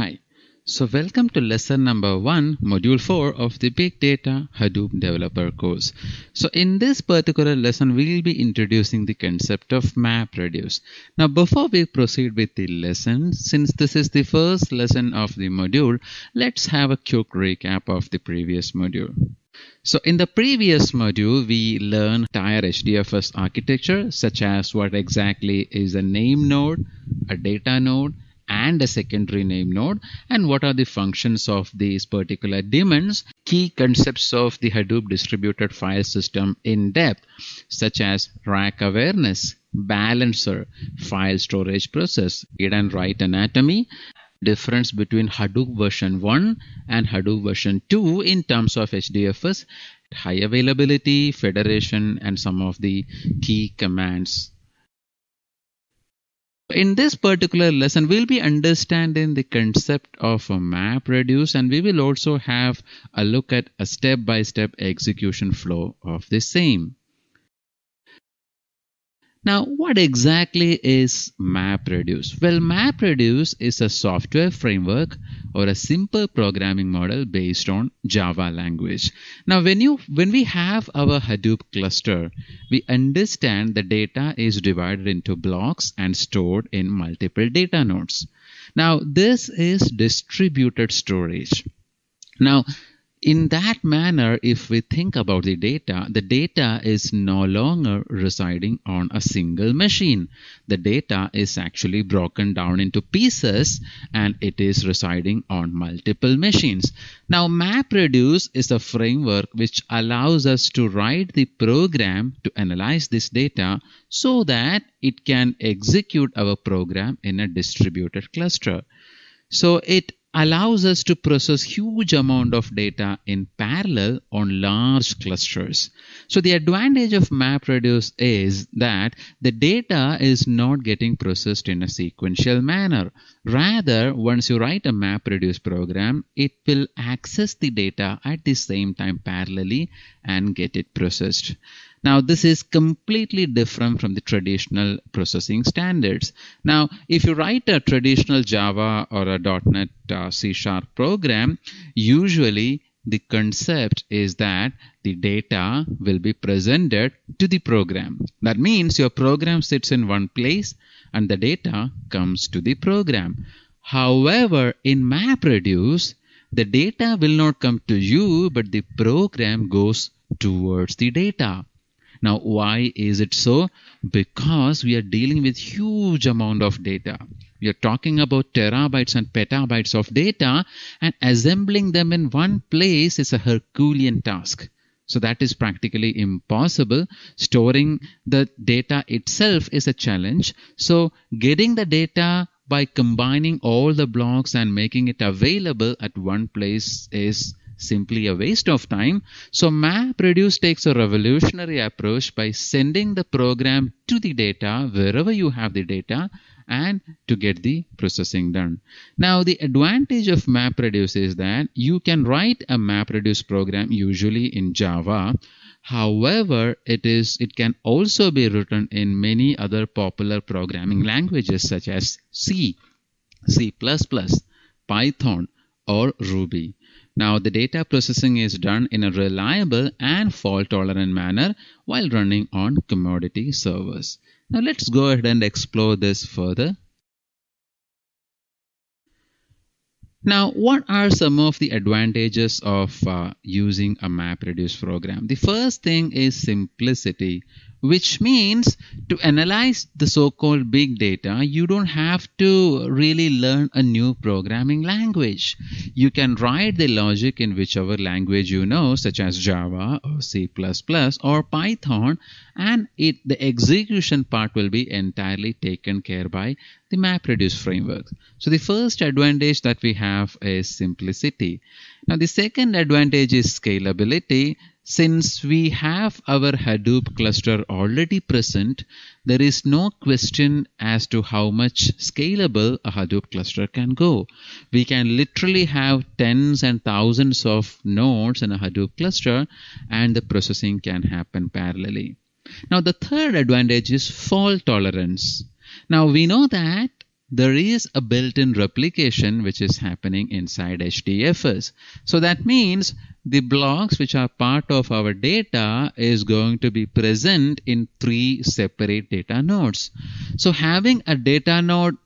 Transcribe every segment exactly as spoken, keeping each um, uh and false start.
Hi, so welcome to lesson number one, module four of the Big Data Hadoop Developer course. So in this particular lesson, we will be introducing the concept of MapReduce. Now before we proceed with the lesson, since this is the first lesson of the module, let's have a quick recap of the previous module. So in the previous module, we learned entire H D F S architecture, such as what exactly is a name node, a data node, and a secondary name node, and what are the functions of these particular daemons, key concepts of the Hadoop distributed file system in depth, such as rack awareness, balancer, file storage process, read and write anatomy, difference between Hadoop version one and Hadoop version two in terms of H D F S, high availability, federation, and some of the key commands. In this particular lesson, we'll be understanding the concept of a MapReduce, and we will also have a look at a step-by-step execution flow of the same. Now, what exactly is MapReduce? Well, MapReduce is a software framework or a simple programming model based on Java language. Now, when you when we have our Hadoop cluster, we understand the data is divided into blocks and stored in multiple data nodes. Now, this is distributed storage. Now, in that manner, if we think about the data, the data is no longer residing on a single machine. The data is actually broken down into pieces and it is residing on multiple machines. Now, MapReduce is a framework which allows us to write the program to analyze this data so that it can execute our program in a distributed cluster. So it allows us to process huge amount of data in parallel on large clusters. So the advantage of MapReduce is that the data is not getting processed in a sequential manner. Rather, once you write a MapReduce program, it will access the data at the same time parallelly and get it processed. Now, this is completely different from the traditional processing standards. Now, if you write a traditional Java or a dot net uh, C sharp program, usually the concept is that the data will be presented to the program. That means your program sits in one place and the data comes to the program. However, in MapReduce, the data will not come to you, but the program goes towards the data. Now, why is it so? Because we are dealing with huge amount of data. We are talking about terabytes and petabytes of data, and assembling them in one place is a Herculean task. So that is practically impossible. Storing the data itself is a challenge. So getting the data by combining all the blocks and making it available at one place is simply a waste of time. So MapReduce takes a revolutionary approach by sending the program to the data wherever you have the data and to get the processing done. Now, the advantage of MapReduce is that you can write a MapReduce program usually in Java. However, it is it can also be written in many other popular programming languages such as C, C plus plus, Python, or Ruby. Now, the data processing is done in a reliable and fault-tolerant manner while running on commodity servers. Now, let's go ahead and explore this further. Now, what are some of the advantages of uh, using a MapReduce program? The first thing is simplicity, which means to analyze the so-called big data, you don't have to really learn a new programming language. You can write the logic in whichever language you know, such as Java or C plus plus or Python, and it, the execution part will be entirely taken care by the MapReduce framework. So the first advantage that we have is simplicity. Now, the second advantage is scalability. Since we have our Hadoop cluster already present, there is no question as to how much scalable a Hadoop cluster can go. We can literally have tens and thousands of nodes in a Hadoop cluster, and the processing can happen parallelly. Now, the third advantage is fault tolerance. Now, we know that there is a built-in replication which is happening inside H D F S. So that means the blocks which are part of our data is going to be present in three separate data nodes. So having a data node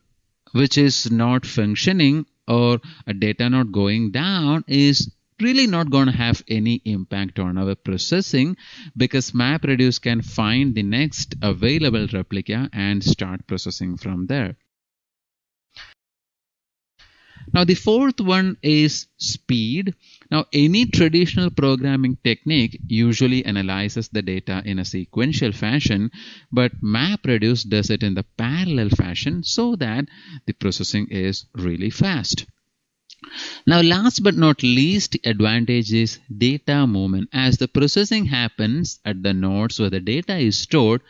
which is not functioning or a data node going down is really not going to have any impact on our processing, because MapReduce can find the next available replica and start processing from there. Now the fourth one is speed. Now any traditional programming technique usually analyzes the data in a sequential fashion, but MapReduce does it in the parallel fashion so that the processing is really fast. Now last but not least, the advantage is data movement. As the processing happens at the nodes where the data is stored,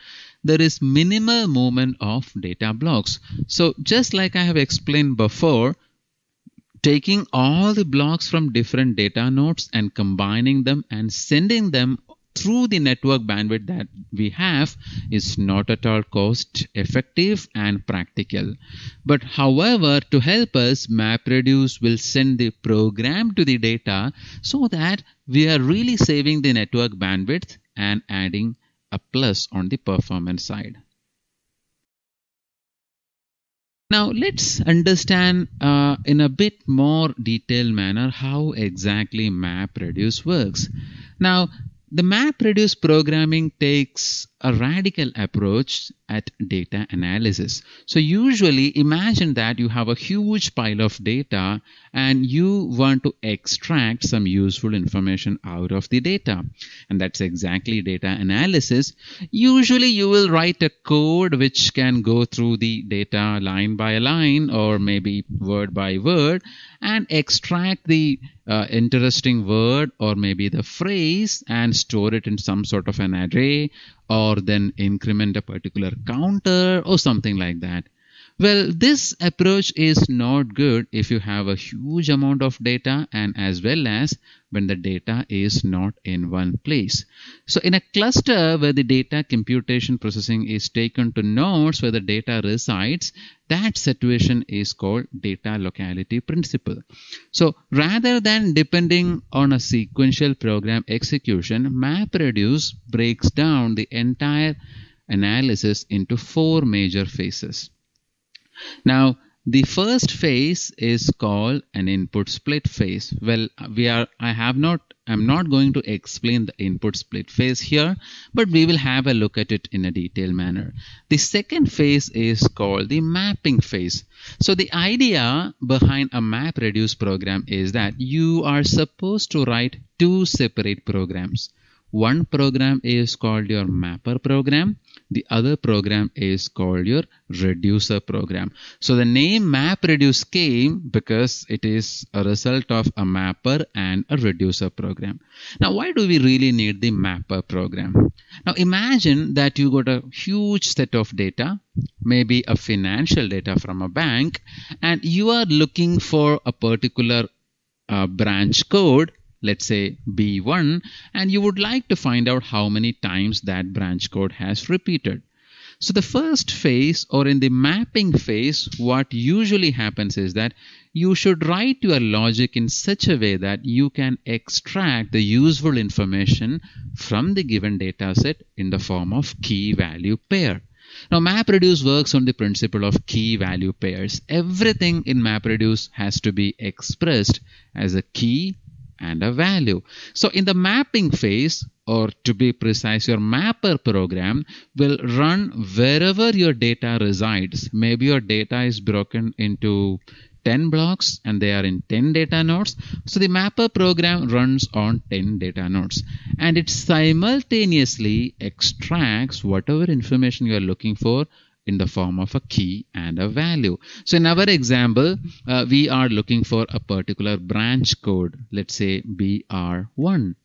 there is minimal movement of data blocks. So just like I have explained before, taking all the blocks from different data nodes and combining them and sending them through the network bandwidth that we have is not at all cost effective and practical. But however, to help us, MapReduce will send the program to the data so that we are really saving the network bandwidth and adding a plus on the performance side. Now let's understand uh, in a bit more detailed manner how exactly MapReduce works. Now the MapReduce programming takes a radical approach at data analysis. So usually imagine that you have a huge pile of data and you want to extract some useful information out of the data. And that's exactly data analysis. Usually you will write a code which can go through the data line by line or maybe word by word and extract the Uh, interesting word or maybe the phrase and store it in some sort of an array, or then increment a particular counter or something like that. Well, this approach is not good if you have a huge amount of data and as well as when the data is not in one place. So in a cluster where the data computation processing is taken to nodes where the data resides, that situation is called data locality principle. So rather than depending on a sequential program execution, MapReduce breaks down the entire analysis into four major phases. Now, the first phase is called an input split phase. Well, we are, I have not, I'm not going to explain the input split phase here, but we will have a look at it in a detailed manner. The second phase is called the mapping phase. So the idea behind a MapReduce program is that you are supposed to write two separate programs. One program is called your mapper program. The other program is called your reducer program. So the name MapReduce came because it is a result of a mapper and a reducer program. Now, why do we really need the mapper program? Now, imagine that you got a huge set of data, maybe a financial data from a bank, and you are looking for a particular uh, branch code, let's say B one, and you would like to find out how many times that branch code has repeated. So the first phase, or in the mapping phase, what usually happens is that you should write your logic in such a way that you can extract the useful information from the given data set in the form of key value pair. Now, MapReduce works on the principle of key value pairs. Everything in MapReduce has to be expressed as a key and a value. So in the mapping phase, or to be precise, your mapper program will run wherever your data resides. Maybe your data is broken into ten blocks and they are in ten data nodes. So the mapper program runs on ten data nodes and it simultaneously extracts whatever information you are looking for in the form of a key and a value. So in our example, uh, we are looking for a particular branch code, let's say B R one.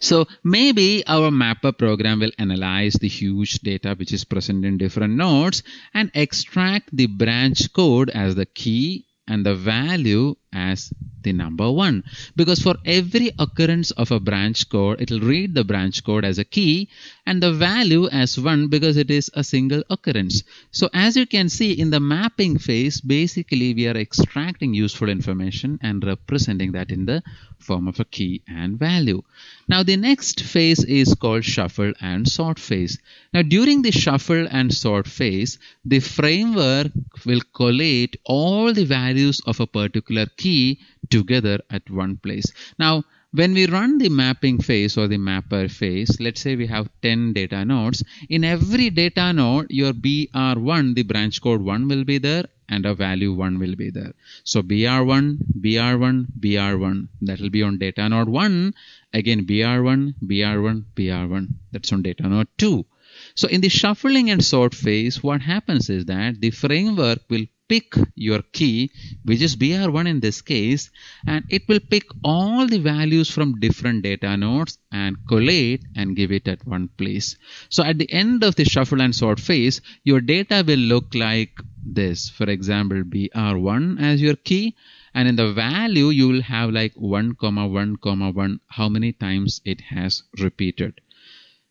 So maybe our mapper program will analyze the huge data which is present in different nodes and extract the branch code as the key and the value as the number one, because for every occurrence of a branch code, it will read the branch code as a key and the value as one, because it is a single occurrence. So as you can see, in the mapping phase, basically we are extracting useful information and representing that in the form of a key and value. Now the next phase is called shuffle and sort phase. Now during the shuffle and sort phase, the framework will collate all the values of a particular key together at one place. Now when we run the mapping phase or the mapper phase, let's say we have ten data nodes. In every data node, your B R one, the branch code one will be there and a value one will be there. So B R one, B R one, B R one, that will be on data node one. Again B R one, B R one, B R one, that's on data node two. So in the shuffling and sort phase, what happens is that the framework will pick your key, which is B R one in this case, and it will pick all the values from different data nodes and collate and give it at one place. So at the end of the shuffle and sort phase, your data will look like this. For example, B R one as your key, and in the value you will have like one comma one comma one, how many times it has repeated.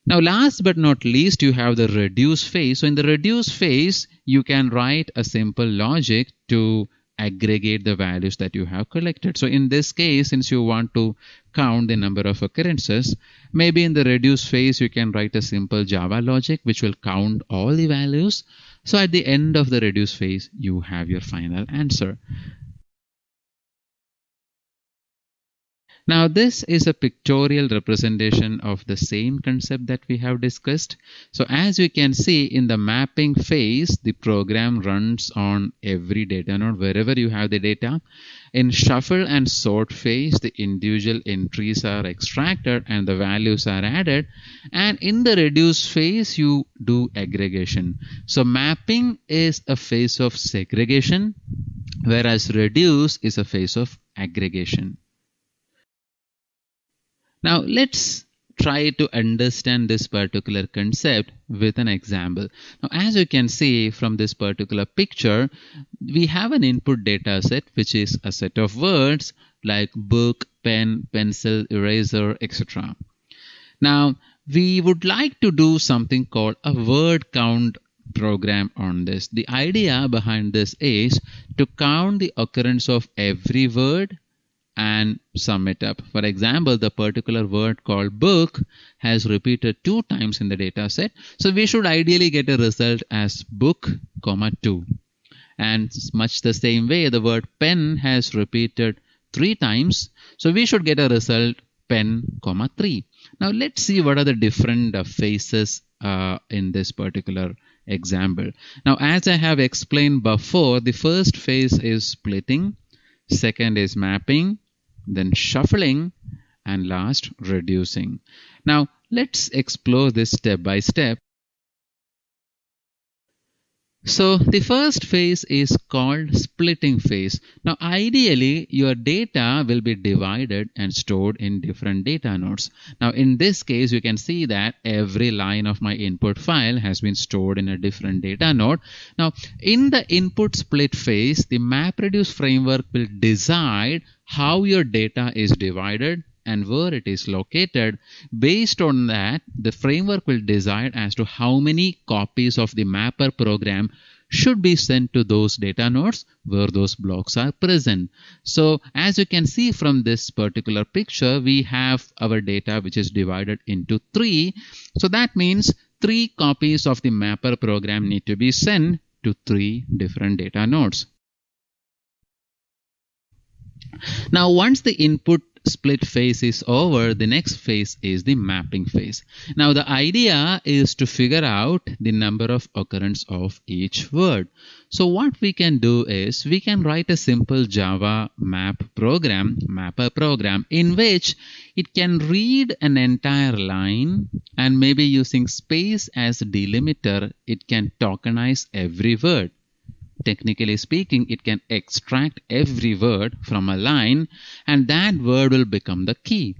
Now last but not least, you have the reduce phase. So in the reduce phase, you can write a simple logic to aggregate the values that you have collected. So in this case, since you want to count the number of occurrences, maybe in the reduce phase, you can write a simple Java logic which will count all the values. So at the end of the reduce phase, you have your final answer. Now this is a pictorial representation of the same concept that we have discussed. So as you can see, in the mapping phase, the program runs on every data node wherever you have the data. In shuffle and sort phase, the individual entries are extracted and the values are added. And in the reduce phase, you do aggregation. So mapping is a phase of segregation, whereas reduce is a phase of aggregation. Now let's try to understand this particular concept with an example. Now as you can see from this particular picture, we have an input data set, which is a set of words like book, pen, pencil, eraser, et cetera. Now we would like to do something called a word count program on this. The idea behind this is to count the occurrence of every word and sum it up. For example, the particular word called book has repeated two times in the data set. So we should ideally get a result as book, comma two. And much the same way, the word pen has repeated three times. So we should get a result pen, comma three. Now let's see what are the different uh, phases uh, in this particular example. Now, as I have explained before, the first phase is splitting, second is mapping, then shuffling, and last reducing. Now let's explore this step by step. So the first phase is called splitting phase. Now ideally your data will be divided and stored in different data nodes. Now in this case, you can see that every line of my input file has been stored in a different data node. Now in the input split phase, the MapReduce framework will decide how your data is divided and where it is located. Based on that, the framework will decide as to how many copies of the mapper program should be sent to those data nodes where those blocks are present. So as you can see from this particular picture, we have our data which is divided into three. So that means three copies of the mapper program need to be sent to three different data nodes. Now once the input split phase is over, the next phase is the mapping phase. Now the idea is to figure out the number of occurrence of each word. So what we can do is we can write a simple Java map program, mapper program, in which it can read an entire line, and maybe using space as delimiter, it can tokenize every word. Technically speaking, it can extract every word from a line, and that word will become the key.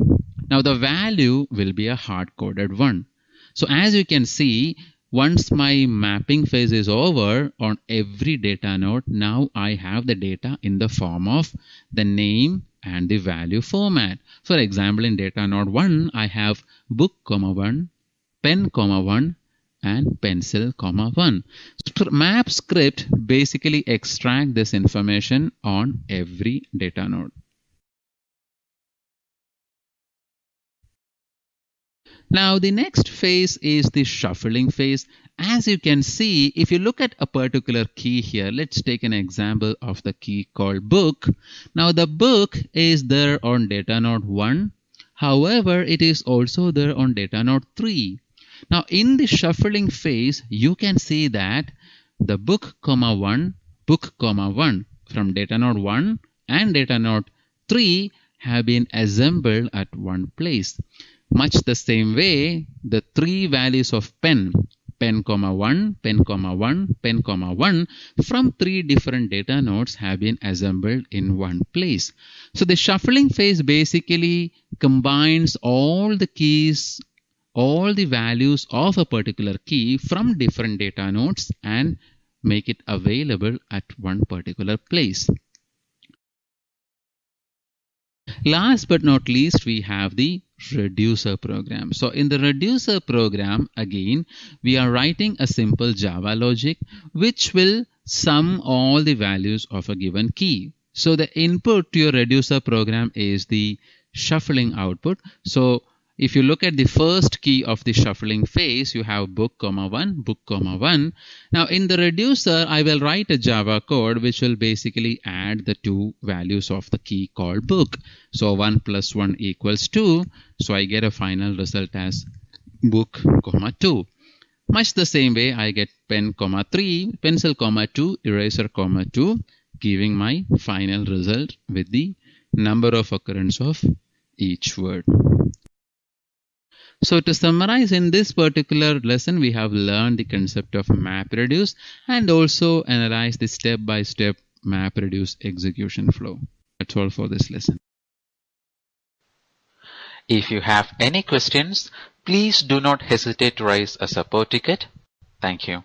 Now the value will be a hard-coded one. So as you can see, Once my mapping phase is over on every data node, now I have the data in the form of the name and the value format. For example, in data node one, I have book, comma one, pen, comma one, and pencil, comma one. Map script basically extract this information on every data node. Now the next phase is the shuffling phase. As you can see, if you look at a particular key here, let's take an example of the key called book. Now the book is there on data node one. However, it is also there on data node three. Now in the shuffling phase, you can see that the book, comma one, book, comma one from data node one and data node three have been assembled at one place. Much the same way, the three values of pen, pen, comma one, pen, comma one, pen, comma one, from three different data nodes have been assembled in one place. So the shuffling phase basically combines all the keys, all the values of a particular key from different data nodes and make it available at one particular place. Last but not least, we have the reducer program. So in the reducer program, again, we are writing a simple Java logic which will sum all the values of a given key. So the input to your reducer program is the shuffling output. So if you look at the first key of the shuffling phase, you have book, comma one, book, comma one. Now in the reducer, I will write a Java code which will basically add the two values of the key called book. So one plus one equals two. So I get a final result as book, comma two. Much the same way, I get pen, comma three, pencil, comma two, eraser, comma two, giving my final result with the number of occurrence of each word. So to summarize, in this particular lesson, we have learned the concept of MapReduce and also analyzed the step-by-step MapReduce execution flow. That's all for this lesson. If you have any questions, please do not hesitate to raise a support ticket. Thank you.